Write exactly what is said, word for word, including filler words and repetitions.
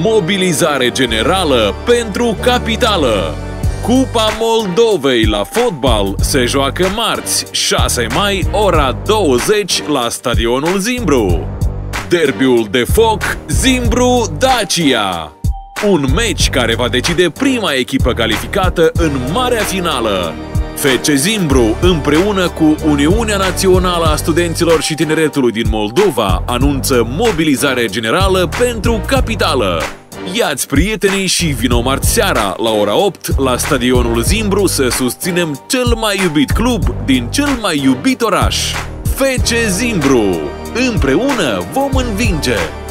Mobilizare generală pentru capitală. Cupa Moldovei la fotbal se joacă marți, șase mai, ora douăzeci, la stadionul Zimbru. Derbiul de foc Zimbru-Dacia. Un meci care va decide prima echipă calificată în marea finală. F C Zimbru, împreună cu Uniunea Națională a Studenților și Tineretului din Moldova, anunță mobilizare generală pentru capitală. Ia-ți prietenii și vino marți seara, la ora opt, la stadionul Zimbru să susținem cel mai iubit club din cel mai iubit oraș. F C Zimbru! Împreună vom învinge!